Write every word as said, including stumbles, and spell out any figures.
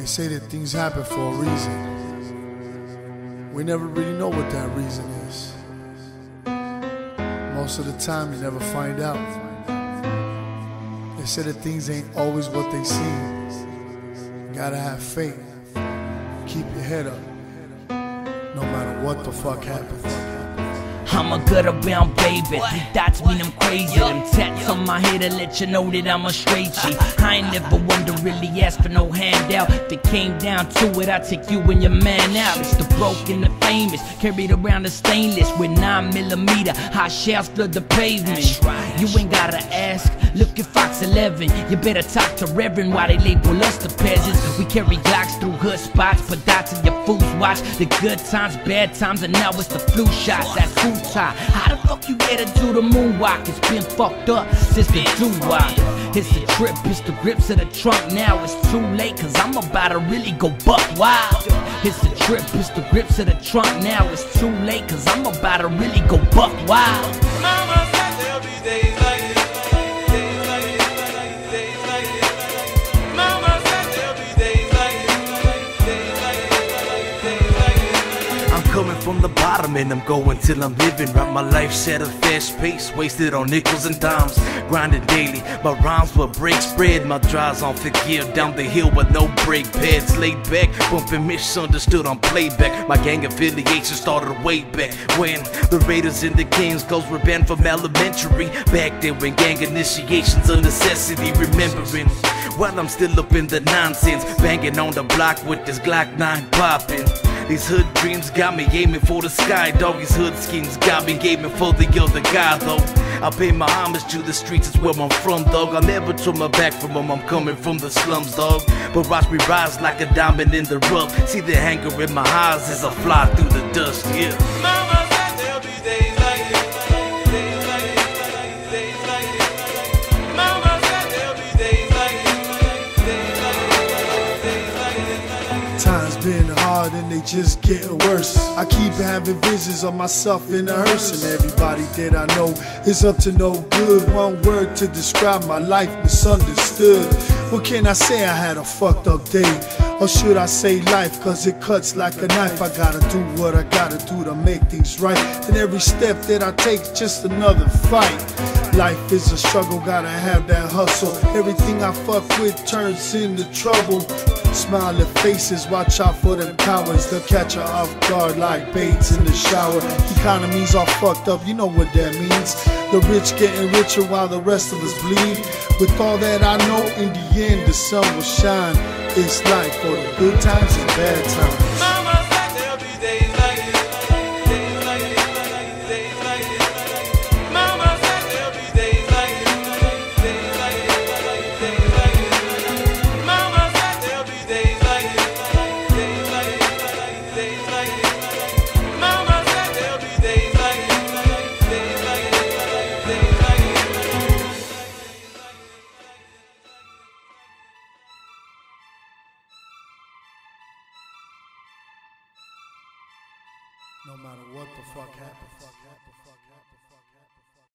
They say that things happen for a reason. We never really know what that reason is. Most of the time you never find out. They say that things ain't always what they seem. You gotta have faith. Keep your head up, no matter what the fuck happens. I'm a good around baby, three dots mean I'm crazy. Them tats on my head to let you know that I'm a straight G. I ain't never one to really ask for no handout. If it came down to it, I take you and your man out. It's the broke and the famous, carried around the stainless. With nine millimeter, high shells flood the pavement. You ain't gotta ask, look at Fox eleven. You better talk to Reverend while they label us the peasants. We carry Glocks through hood spots, put dots in your fool's watch. The good times, bad times, and now it's the flu shots. That's food. How the fuck you get to do the moonwalk? It's been fucked up since the doo-wop. It's the trip, it's the grips of the trunk. Now it's too late, cause I'm about to really go buck wild. It's the trip, it's the grips of the trunk. Now it's too late, cause I'm about to really go buck wild. Mama said there'll be days like this. Mama said there'll be days like this. I'm coming from the bottom and I'm going till I'm living. Right, my life's at a fast pace, wasted on nickels and dimes. Grinding daily, my rhymes will break spread. My drives on fifth gear, down the hill with no brake pads. Laid back, bumping misunderstood on playback. My gang affiliation started way back when the Raiders and the Kings goals were banned from elementary. Back then when gang initiations a necessity, remembering while I'm still up in the nonsense. Banging on the block with this Glock nine popping. These hood dreams got me aiming for the sky, dog. These hood schemes got me aiming for the other guy, though. I pay my homage to the streets, it's where I'm from, dog. I never turn my back from them, I'm coming from the slums, dog. But watch me rise like a diamond in the rough. See the anger in my eyes as I fly through the dust, yeah. Mama said there'll be days like this. Mama said there'll be days like this. Time's been hard and they just getting worse. I keep having visions of myself in a hearse, and everybody that I know is up to no good. One word to describe my life, misunderstood. What can I say? I had a fucked up day, or should I say life, cause it cuts like a knife. I gotta do what I gotta do to make things right, and every step that I take just another fight. Life is a struggle, gotta have that hustle. Everything I fuck with turns into trouble. Smiling faces, watch out for them cowards. They'll catch her off guard like baits in the shower. Economies all fucked up, you know what that means. The rich getting richer while the rest of us bleed. With all that I know, in the end the sun will shine. It's life for the good times and bad times. Mama said there'll be days like this. No matter what the fuck happens.